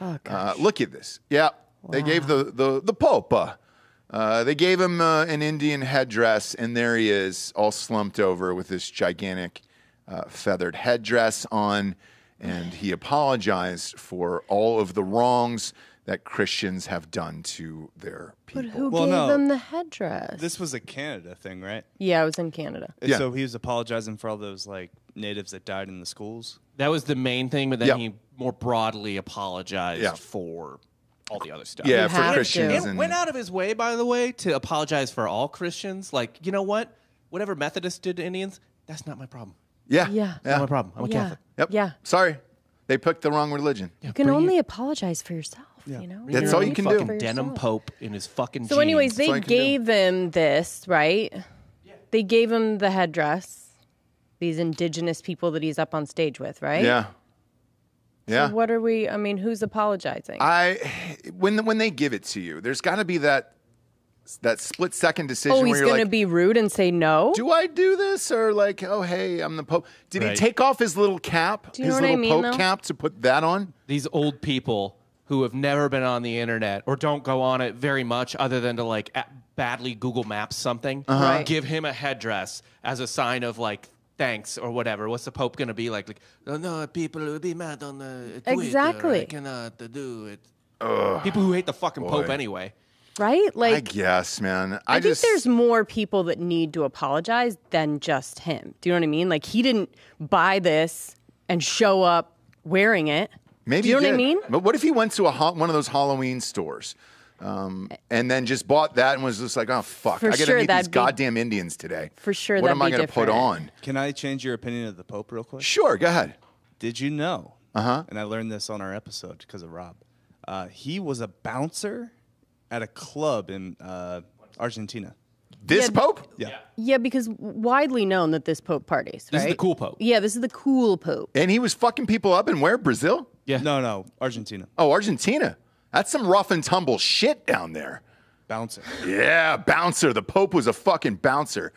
Oh, gosh. Look at this. Yeah, wow. They gave the Pope. They gave him an Indian headdress, and there he is, all slumped over with this gigantic feathered headdress on, and he apologized for all of the wrongs that Christians have done to their people. But who gave them the headdress? This was a Canada thing, right? Yeah, it was in Canada. Yeah. So he was apologizing for all those like natives that died in the schools? That was the main thing, but then he more broadly apologized for all the other stuff. Yeah, for Christians. It went out of his way, by the way, to apologize for all Christians. Like, you know what? Whatever Methodists did to Indians, that's not my problem. Yeah. Yeah. That's not my problem. I'm a Catholic. Yep. Yeah. Sorry. They picked the wrong religion. Yeah, you can only apologize for yourself. Yeah. You know? That's all you can do. Denim Pope in his fucking jeans. So anyways, they gave him this, right? Yeah. They gave him the headdress, these indigenous people that he's up on stage with, right? Yeah. Yeah. So what are we, I mean, who's apologizing? When they give it to you, there's got to be that split-second decision where you're like... Oh, he's going to be rude and say no? Do I do this? Or like, oh, hey, I'm the Pope. Did he take off his little cap, his little Pope cap, to put that on? These old people... who have never been on the internet or don't go on it very much other than to, like, badly Google Maps something, right. Give him a headdress as a sign of, like, thanks or whatever. What's the Pope going to be like? Like, oh, no, people will be mad on the Twitter. Exactly. I cannot do it. Ugh, people who hate the fucking Pope anyway. Right? Like, I guess, man. I just think there's more people that need to apologize than just him. Do you know what I mean? Like, he didn't buy this and show up wearing it. Maybe you know what I mean? But what if he went to one of those Halloween stores and then just bought that and was just like, oh, fuck, I got to meet these goddamn Indians today. For sure. What am I going to put on? Can I change your opinion of the Pope real quick? Sure, go ahead. Did you know, and I learned this on our episode because of Rob, he was a bouncer at a club in Argentina. This Pope? Yeah. Yeah, because widely known that this Pope parties, right? This is the cool Pope. Yeah, this is the cool Pope. And he was fucking people up in where? Brazil? Yeah. No, Argentina. Oh, Argentina. That's some rough and tumble shit down there. Bouncer. Yeah, bouncer. The Pope was a fucking bouncer.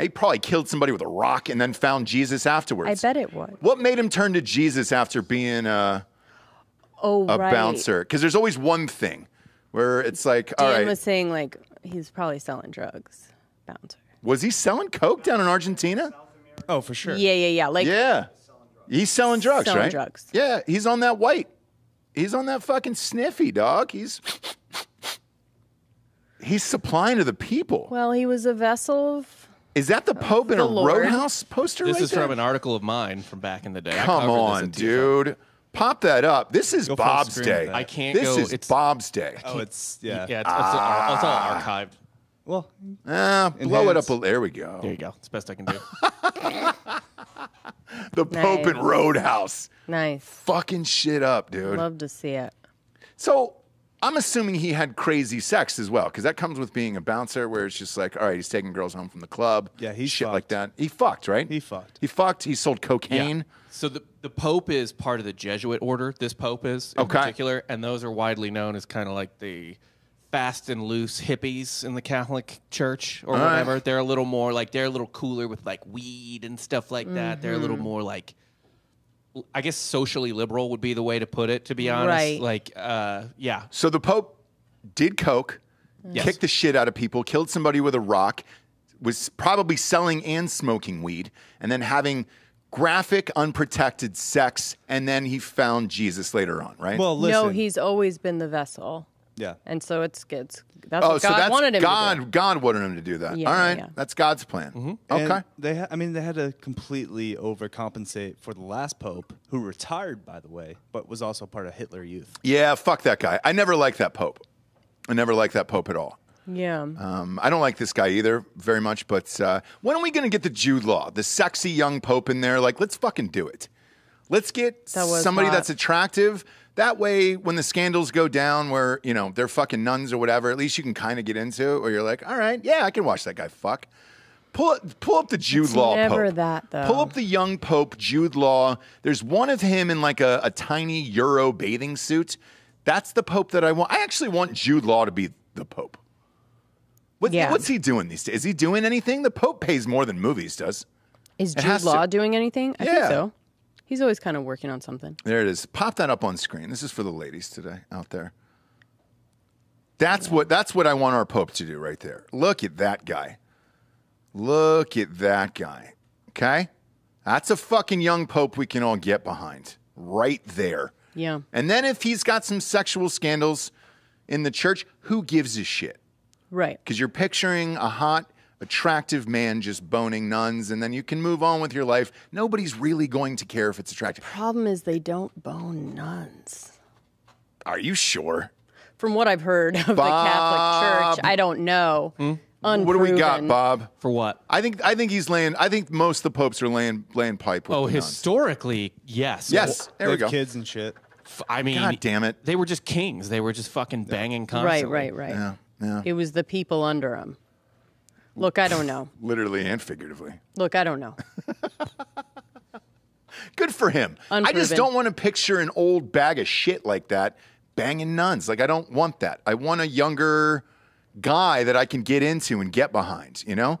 He probably killed somebody with a rock and then found Jesus afterwards. I bet it was. What made him turn to Jesus after being a bouncer? Because there's always one thing where it's like, all right. Dan was saying, like, he's probably selling drugs. Bouncer. Was he selling coke down in Argentina? Oh, for sure. Yeah. Like, yeah. He's selling drugs, right? Selling drugs. Yeah, he's on that white. He's on that fucking sniffy, dog. He's supplying to the people. Well, he was a vessel of... Is that the Pope in a Roadhouse poster right there? This is from an article of mine from back in the day. Come on, dude. Pop that up. This is Bob's day. I can't go... This is Bob's day. Oh, it's... Yeah, it's all archived. Well... blow it up. There we go. There you go. It's the best I can do. The Pope and Roadhouse. Nice. Fucking shit up, dude. Love to see it. So I'm assuming he had crazy sex as well, because that comes with being a bouncer where it's just like, all right, he's taking girls home from the club. Yeah, he's shit fucked. Like that. He fucked, right? He fucked. He fucked. He sold cocaine. Yeah. So the Pope is part of the Jesuit order. This Pope is in particular. And those are widely known as kind of like the fast and loose hippies in the Catholic Church or whatever. Right. They're a little more like, they're a little cooler with like weed and stuff like that. They're a little more like, I guess socially liberal would be the way to put it, to be honest. Right. Like, yeah. So the Pope did coke, kicked the shit out of people, killed somebody with a rock, was probably selling and smoking weed, and then having graphic, unprotected sex, and then he found Jesus later on, right? Well, listen. No, he's always been the vessel. Yeah. And so it's that's what God wanted him to do. God wanted him to do that. Yeah, all right. Yeah. That's God's plan. Mm-hmm. Okay. They had to completely overcompensate for the last Pope, who retired, by the way, but was also part of Hitler Youth. Yeah, fuck that guy. I never liked that Pope. I never liked that Pope at all. Yeah. I don't like this guy either very much, but when are we going to get the Jude Law, the sexy young Pope in there? Like, let's fucking do it. Let's get somebody that's attractive. That way, when the scandals go down where, you know, they're fucking nuns or whatever, at least you can kind of get into it where you're like, all right, yeah, I can watch that guy fuck. Pull up the Jude Law Pope. It's never that, though. Pull up the young Pope, Jude Law. There's one of him in like a tiny Euro bathing suit. That's the Pope that I want. I actually want Jude Law to be the Pope. What's he doing these days? Is he doing anything? The Pope pays more than movies does. Is Jude Law doing anything? I think so. He's always kind of working on something. There it is. Pop that up on screen. This is for the ladies today out there. That's what I want our Pope to do right there. Look at that guy. Look at that guy. Okay? That's a fucking young Pope we can all get behind. Right there. Yeah. And then if he's got some sexual scandals in the church, who gives a shit? Right. Because you're picturing a hot, attractive man just boning nuns, and then you can move on with your life. Nobody's really going to care if it's attractive. Problem is they don't bone nuns. Are you sure? From what I've heard of the Catholic Church, I don't know. Hmm? Unproven. What do we got, Bob? For what? I think he's laying. I think most of the popes are laying pipe. With historically, yes. Yes. Well, there we go. Kids and shit. I mean, God damn it, they were just kings. They were just fucking banging constantly. Right. Yeah, yeah. It was the people under them. Look, I don't know. Literally and figuratively. Look, I don't know. Good for him. Unproven. I just don't want to picture an old bag of shit like that. Banging nuns. Like, I don't want that. I want a younger guy that I can get into and get behind, you know?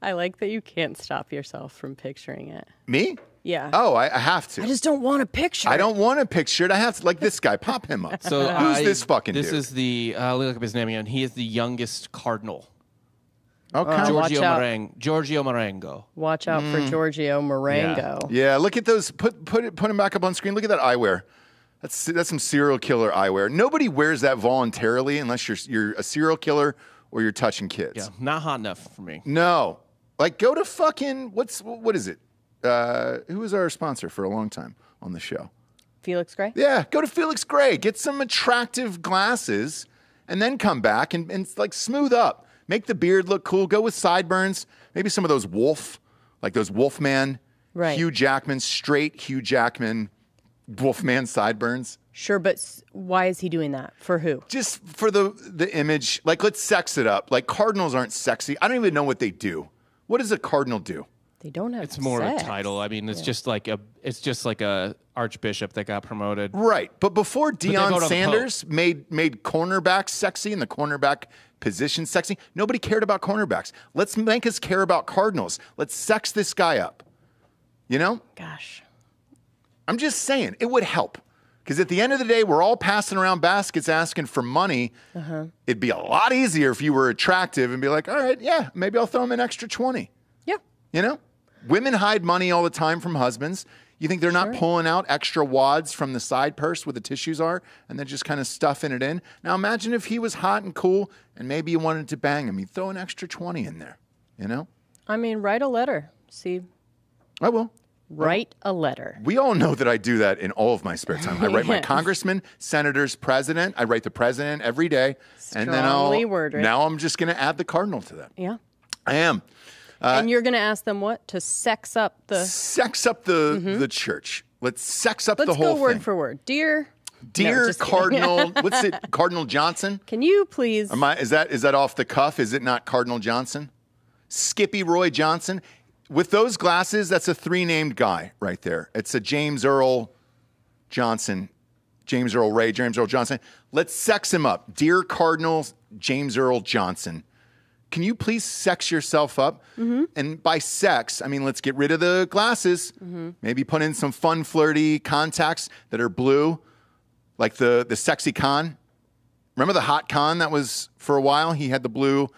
I like that you can't stop yourself from picturing it. Me? Yeah. Oh, I have to. I just don't want to picture it. I don't want to picture it. I have to, like this guy, pop him up. So who's this fucking dude? This is the, look up his name again. He is the youngest cardinal. Okay. Giorgio Marengo. Watch out for Giorgio Marengo. Yeah, look at those. Put him back up on screen. Look at that eyewear. That's some serial killer eyewear. Nobody wears that voluntarily unless you're a serial killer or you're touching kids. Yeah, not hot enough for me. No. Like, go to fucking, what is it? Who was our sponsor for a long time on the show? Felix Gray? Yeah, go to Felix Gray. Get some attractive glasses and then come back and like, smooth up. Make the beard look cool. Go with sideburns. Maybe some of those Wolfman. Right. Hugh Jackman, straight Hugh Jackman. Wolfman sideburns. Sure, but why is he doing that? For who? Just for the image. Like, let's sex it up. Like, cardinals aren't sexy. I don't even know what they do. What does a cardinal do? They don't have sex. It's more of a title. I mean, it's just like a archbishop that got promoted. Right. But before Deion Sanders made cornerbacks sexy and the cornerback position sexy, nobody cared about cornerbacks. Let's make us care about cardinals. Let's sex this guy up. You know? Gosh. I'm just saying, it would help. Because at the end of the day, we're all passing around baskets asking for money. It'd be a lot easier if you were attractive and be like, all right, yeah, maybe I'll throw him an extra 20. Yeah. You know? Women hide money all the time from husbands. You think they're not pulling out extra wads from the side purse where the tissues are and then just kind of stuffing it in? Now imagine if he was hot and cool and maybe you wanted to bang him. You'd throw an extra 20 in there, you know? I mean, write a letter. See? I will. Write a letter. We all know that I do that in all of my spare time. I write my congressman, senators, president. I write the president every day. Strongly worded. Now I'm just going to add the cardinal to that. Yeah. I am. And you're going to ask them what? To sex up the... Sex up the church. Let's sex up the whole thing. Let's go word for word. Dear Cardinal... What's it? Cardinal Johnson? Can you please... Is that off the cuff? Is it not Cardinal Johnson? Skippy Roy Johnson? With those glasses, that's a three-named guy right there. It's a James Earl Johnson, James Earl Ray, James Earl Johnson. Let's sex him up. Dear Cardinal James Earl Johnson, can you please sex yourself up? And by sex, I mean, let's get rid of the glasses. Maybe put in some fun, flirty contacts that are blue, like the sexy con. Remember the hot con that was for a while? He had the blue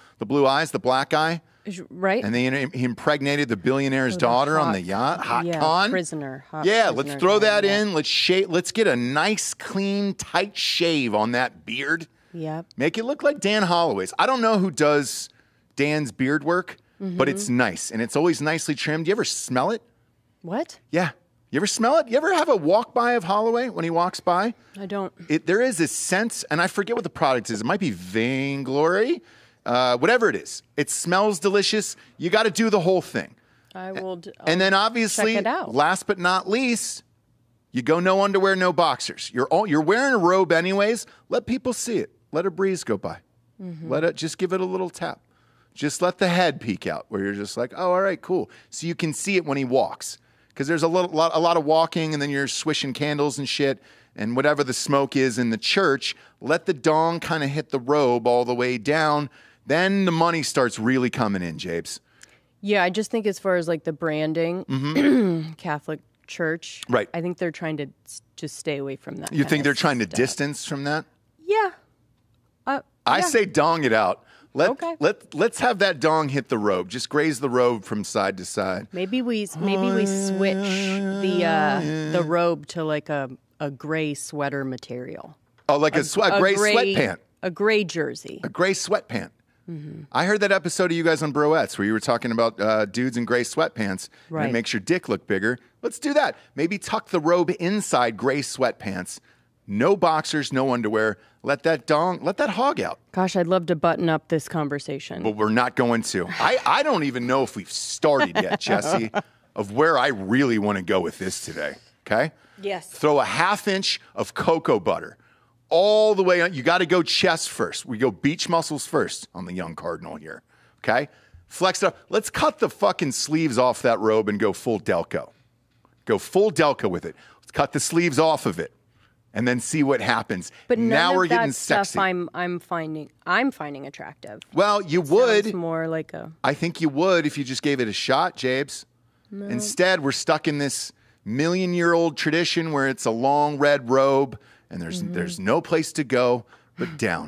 eyes, the black eye. Right, and he impregnated the billionaire's daughter on the yacht. Prisoner. Let's throw that in. Let's shave. Let's get a nice, clean, tight shave on that beard. Yeah, make it look like Dan Holloway's. I don't know who does Dan's beard work, but it's nice and it's always nicely trimmed. You ever smell it? What? Yeah, you ever smell it? You ever have a walk by of Holloway when he walks by? I don't. There is this sense, and I forget what the product is. It might be Vainglory. Whatever it is, it smells delicious. You got to do the whole thing. And then obviously, check it out. Last but not least, you go no underwear, no boxers. You're wearing a robe anyways. Let people see it. Let a breeze go by. Just give it a little tap. Just let the head peek out where you're just like, oh, all right, cool. So you can see it when he walks because there's a lot of walking and then you're swishing candles and shit. And whatever the smoke is in the church, let the dong kind of hit the robe all the way down. Then the money starts really coming in, Japes. Yeah, I just think as far as like the branding, Catholic church. Right. I think they're trying to just stay away from that. You think they're trying to distance from that? Yeah. I say dong it out. Let's have that dong hit the robe. Just graze the robe from side to side. Maybe we switch the robe to like a gray sweater material. Oh, like a gray sweatpant. A gray jersey. A gray sweatpant. Mm-hmm. I heard that episode of you guys on Broettes where you were talking about dudes in gray sweatpants. Right. And it makes your dick look bigger. Let's do that. Maybe tuck the robe inside gray sweatpants. No boxers, no underwear. Let that dong, let that hog out. Gosh, I'd love to button up this conversation. But we're not going to. I don't even know if we've started yet, Jesse, of where I really want to go with this today. Okay? Yes. Throw a ½ inch of cocoa butter all the way on. You got to go chest first. We go beach muscles first on the young cardinal here. Okay? Flex it up. Let's cut the fucking sleeves off that robe and go full Delco. Go full Delco with it. Let's cut the sleeves off of it. And then see what happens. But now we're getting sexy. Stuff I'm finding attractive. Well, you would. It's more like a. I think you would if you just gave it a shot, Jabes. No. Instead, we're stuck in this million-year-old tradition where it's a long red robe and there's no place to go but down.